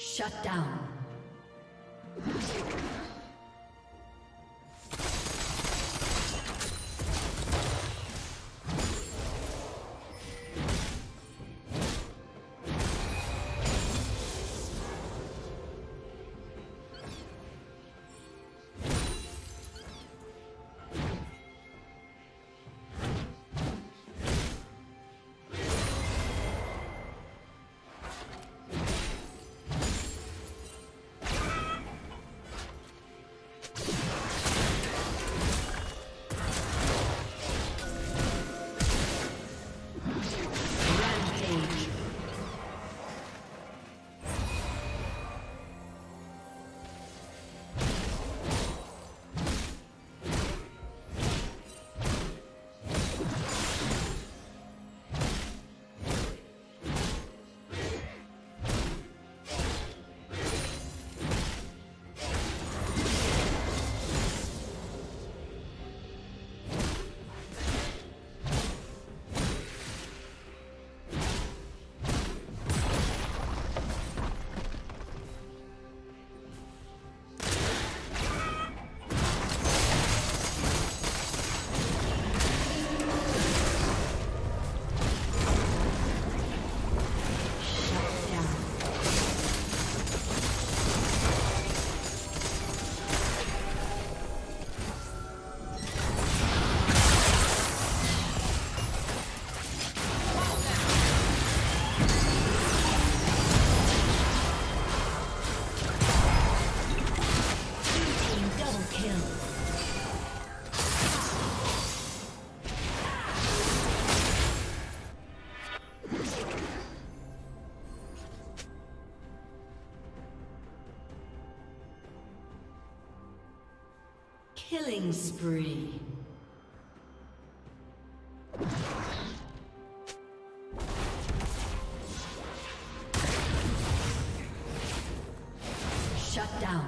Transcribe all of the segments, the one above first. Shut down. Killing spree. Shut down.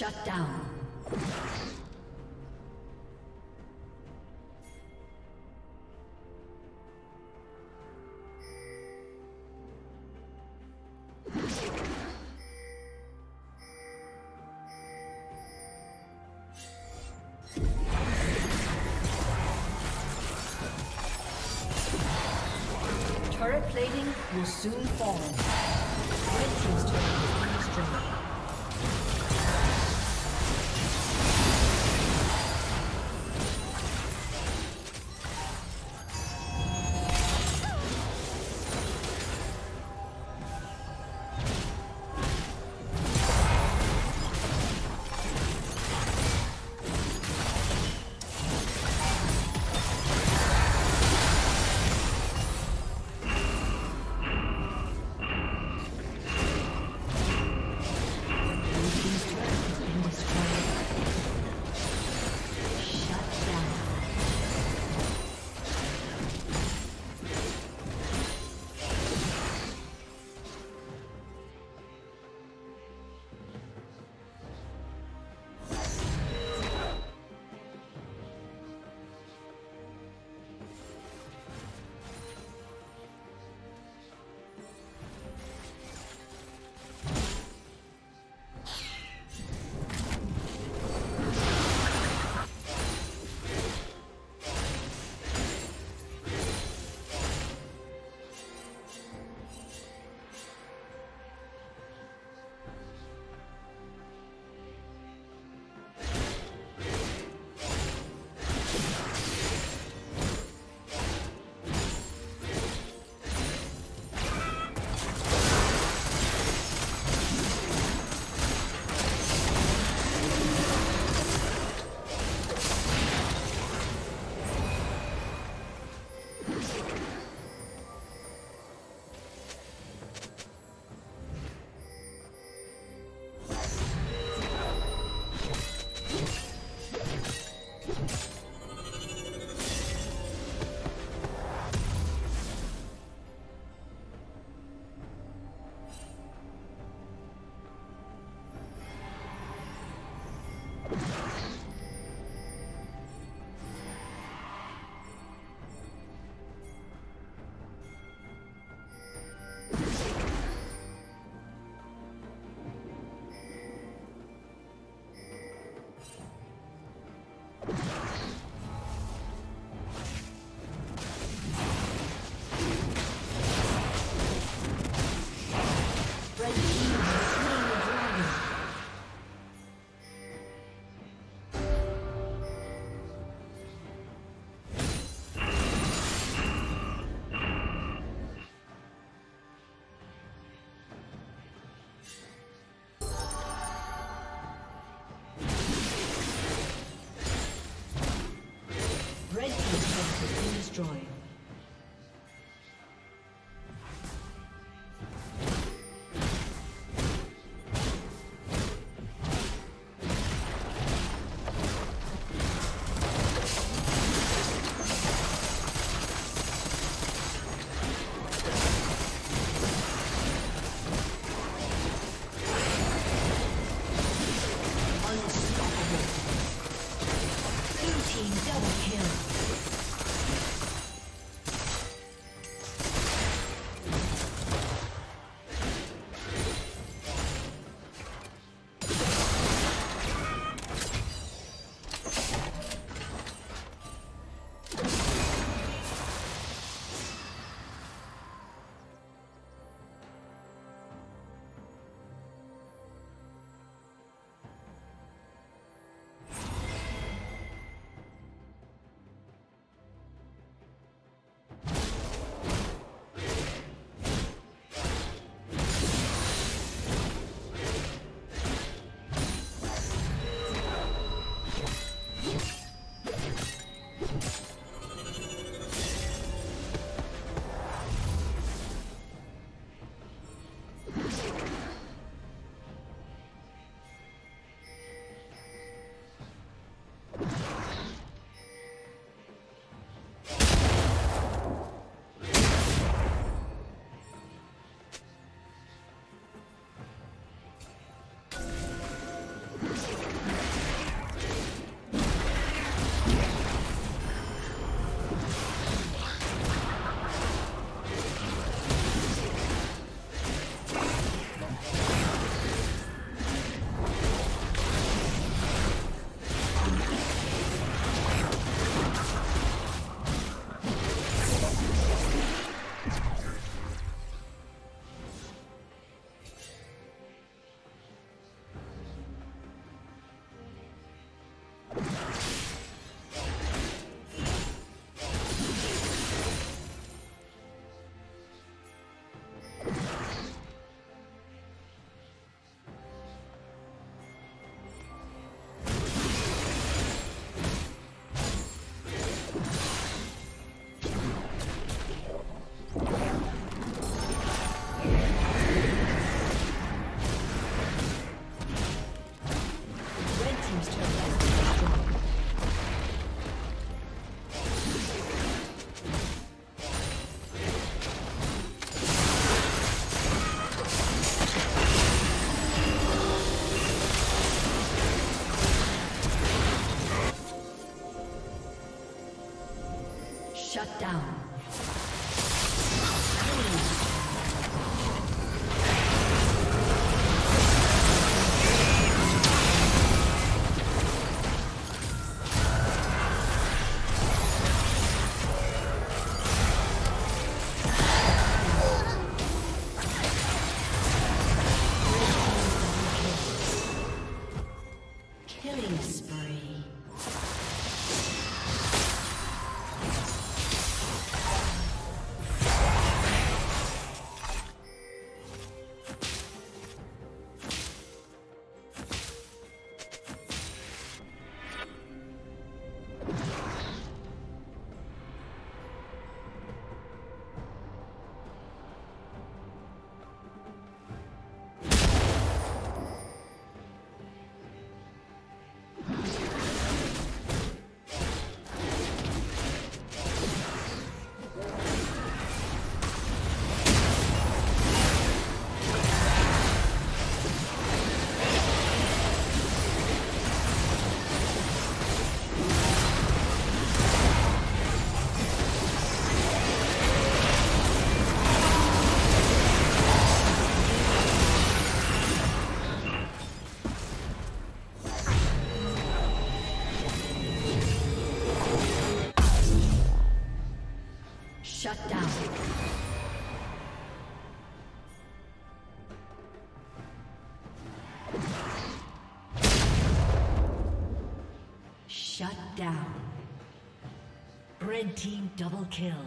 Shut down. Turret plating will soon fall. Red team's turret is destroyed. team's turret has been destroyed. Shut down. Shut down. Shut down. Red team double kill.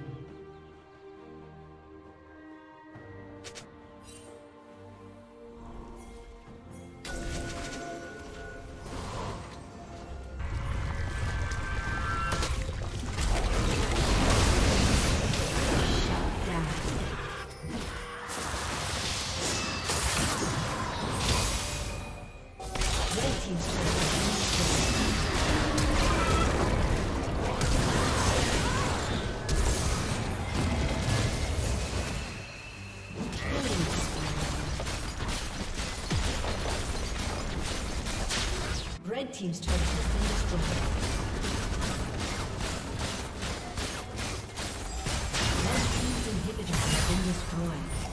Red team's turret has been destroyed. Red team's inhibitor has been destroyed.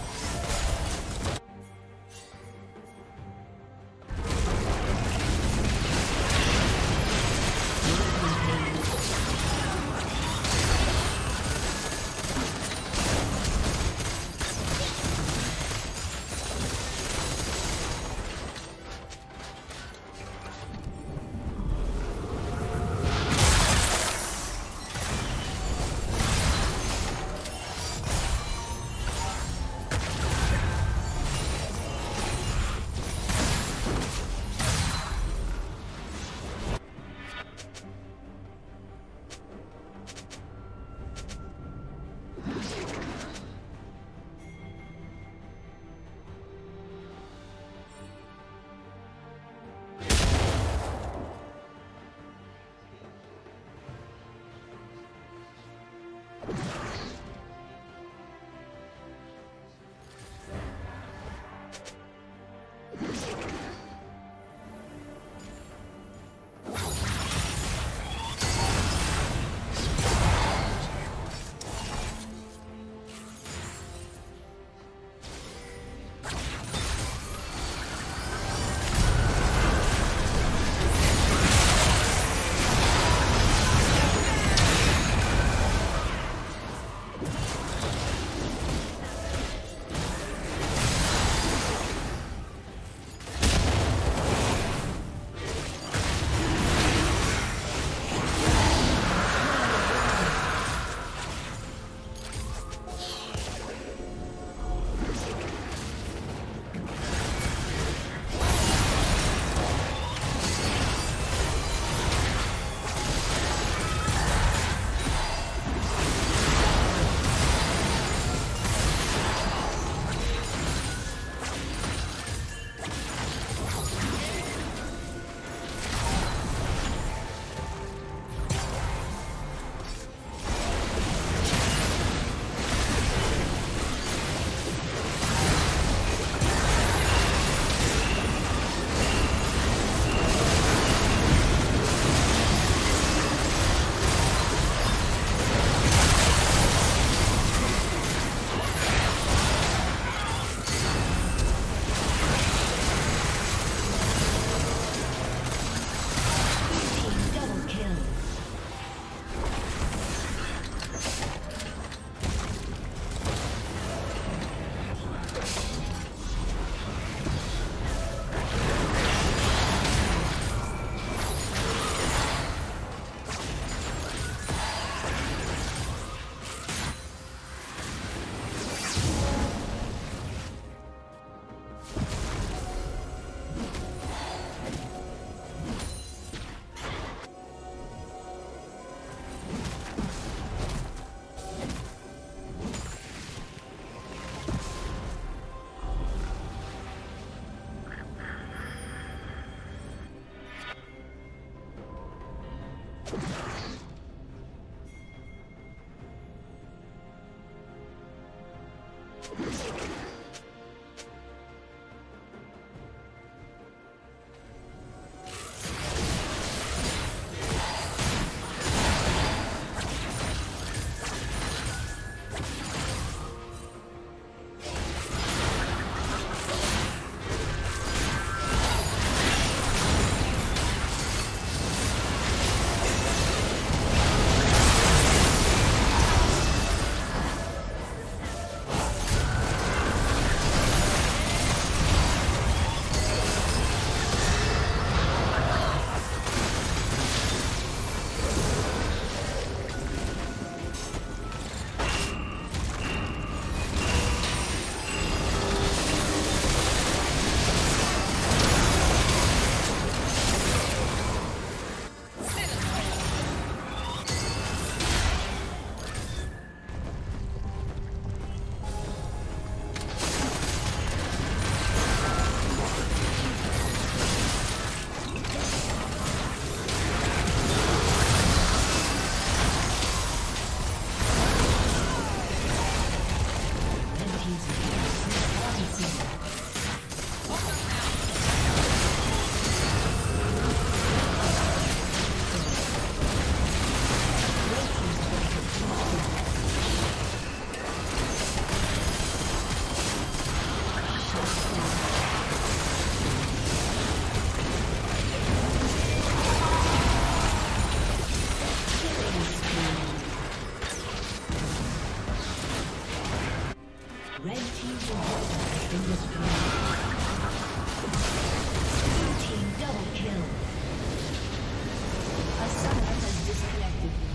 Blue team double kill. A summoner has disconnected.